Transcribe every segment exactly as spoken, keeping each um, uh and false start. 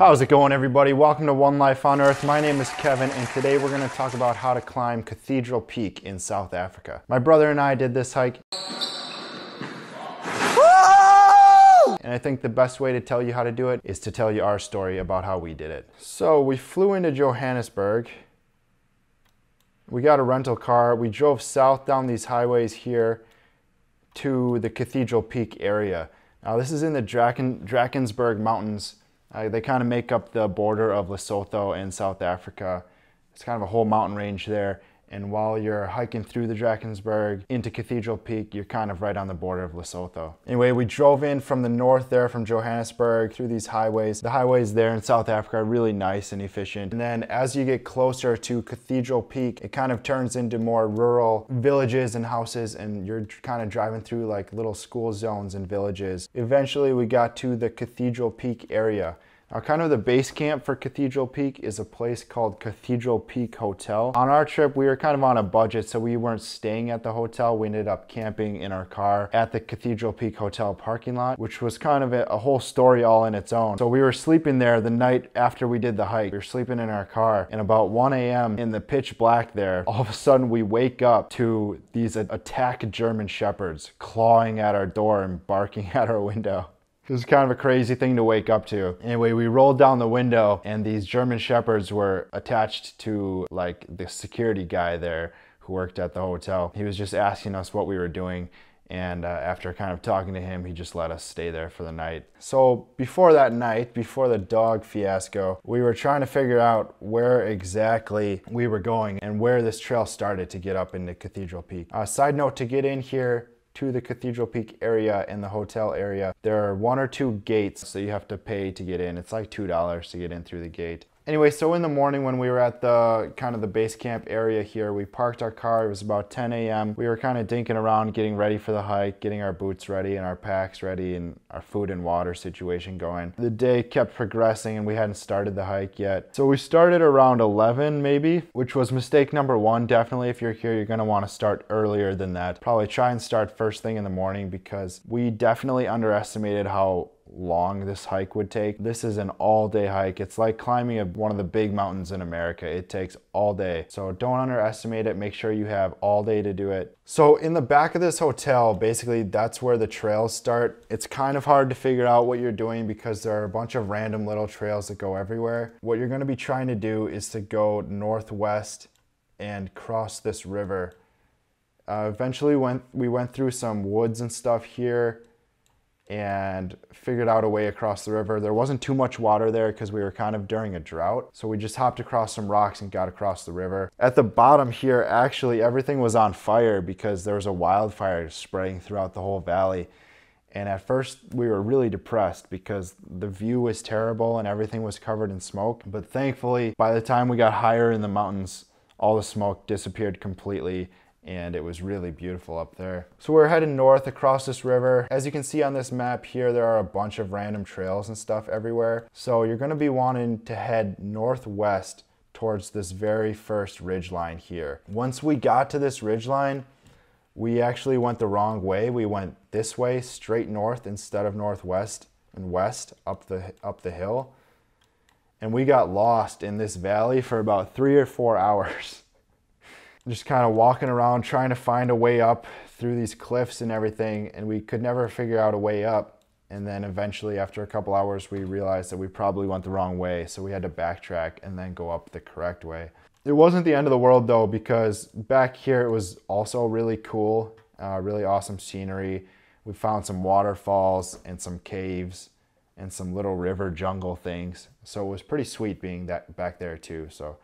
How's it going, everybody? Welcome to One Life on Earth. My name is Kevin, and today we're going to talk about how to climb Cathedral Peak in South Africa. My brother and I did this hike. And I think the best way to tell you how to do it is to tell you our story about how we did it. So we flew into Johannesburg. We got a rental car. We drove south down these highways here to the Cathedral Peak area. Now this is in the Draken, Drakensberg Mountains. Uh, they kind of make up the border of Lesotho and South Africa. It's kind of a whole mountain range there. And while you're hiking through the Drakensberg into Cathedral Peak, you're kind of right on the border of Lesotho. Anyway, we drove in from the north there, from Johannesburg, through these highways. The highways there in South Africa are really nice and efficient. And then as you get closer to Cathedral Peak, it kind of turns into more rural villages and houses, and you're kind of driving through like little school zones and villages. Eventually we got to the Cathedral Peak area. Now, kind of the base camp for Cathedral Peak is a place called Cathedral Peak Hotel. On our trip, we were kind of on a budget, so we weren't staying at the hotel. We ended up camping in our car at the Cathedral Peak Hotel parking lot, which was kind of a, a whole story all in its own. So we were sleeping there the night after we did the hike. We were sleeping in our car, and about one A M in the pitch black there, all of a sudden we wake up to these attack German shepherds clawing at our door and barking at our window. It was kind of a crazy thing to wake up to. Anyway, we rolled down the window and these German shepherds were attached to like the security guy there who worked at the hotel. He was just asking us what we were doing. And uh, after kind of talking to him, he just let us stay there for the night. So before that night, before the dog fiasco, we were trying to figure out where exactly we were going and where this trail started to get up into Cathedral Peak. Uh, side note, to get in here to the Cathedral Peak area and the hotel area, there are one or two gates, so you have to pay to get in. It's like two dollars to get in through the gate. Anyway, so in the morning when we were at the kind of the base camp area here, we parked our car. It was about ten A M We were kind of dinking around, getting ready for the hike, getting our boots ready and our packs ready and our food and water situation going. The day kept progressing and we hadn't started the hike yet. So we started around eleven maybe, which was mistake number one. Definitely if you're here, you're gonna wanna start earlier than that. Probably try and start first thing in the morning because we definitely underestimated how long this hike would take. This is an all-day hike. It's like climbing a, one of the big mountains in America. It takes all day. So don't underestimate it. Make sure you have all day to do it. So in the back of this hotel, basically that's where the trails start. It's kind of hard to figure out what you're doing because there are a bunch of random little trails that go everywhere. What you're going to be trying to do is to go northwest and cross this river. Uh, eventually went, we went through some woods and stuff here and figured out a way across the river. There wasn't too much water there because we were kind of during a drought. So we just hopped across some rocks and got across the river. At the bottom here, actually, everything was on fire because there was a wildfire spreading throughout the whole valley. And at first we were really depressed because the view was terrible and everything was covered in smoke. But thankfully, by the time we got higher in the mountains, all the smoke disappeared completely. And it was really beautiful up there. So we're heading north across this river. As you can see on this map here, there are a bunch of random trails and stuff everywhere. So you're gonna be wanting to head northwest towards this very first ridgeline here. Once we got to this ridgeline, we actually went the wrong way. We went this way, straight north instead of northwest and west up the, up the hill. And we got lost in this valley for about three or four hours. Just kind of walking around trying to find a way up through these cliffs and everything, and we could never figure out a way up. And then eventually after a couple hours we realized that we probably went the wrong way, so we had to backtrack and then go up the correct way. It wasn't the end of the world though, because back here it was also really cool, uh, really awesome scenery. We found some waterfalls and some caves and some little river jungle things, so it was pretty sweet being that back there too. So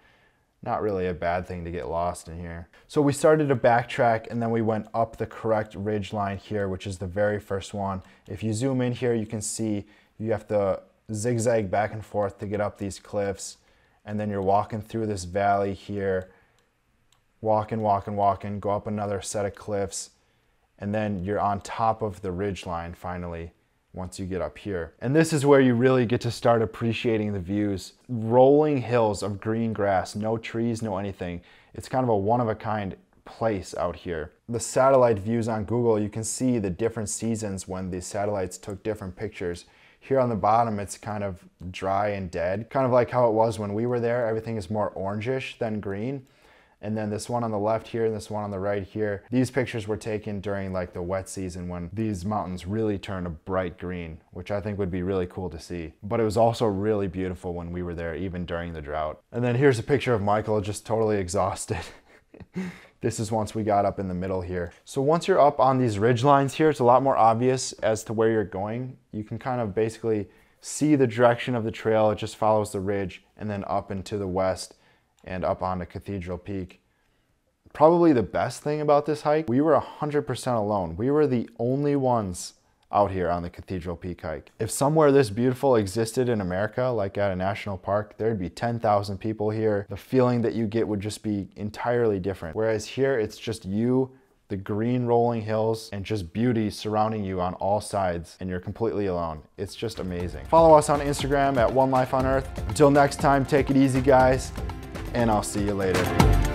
not really a bad thing to get lost in here. So we started to backtrack and then we went up the correct ridge line here, which is the very first one. If you zoom in here, you can see you have to zigzag back and forth to get up these cliffs. And then you're walking through this valley here, walking, walking, walking, go up another set of cliffs. And then you're on top of the ridge line finally, once you get up here. And this is where you really get to start appreciating the views. Rolling hills of green grass, no trees, no anything. It's kind of a one-of-a-kind place out here. The satellite views on Google, you can see the different seasons when these satellites took different pictures. Here on the bottom, it's kind of dry and dead, kind of like how it was when we were there. Everything is more orangish than green. And then this one on the left here and this one on the right here, these pictures were taken during like the wet season when these mountains really turned a bright green, which I think would be really cool to see. But it was also really beautiful when we were there, even during the drought. And then here's a picture of Michael just totally exhausted. This is once we got up in the middle here. So once you're up on these ridge lines here, it's a lot more obvious as to where you're going. You can kind of basically see the direction of the trail. It just follows the ridge and then up and to the west and up onto Cathedral Peak. Probably the best thing about this hike, we were one hundred percent alone. We were the only ones out here on the Cathedral Peak hike. If somewhere this beautiful existed in America, like at a national park, there'd be ten thousand people here. The feeling that you get would just be entirely different. Whereas here, it's just you, the green rolling hills, and just beauty surrounding you on all sides, and you're completely alone. It's just amazing. Follow us on Instagram at One Life on Earth. Until next time, take it easy, guys, and I'll see you later.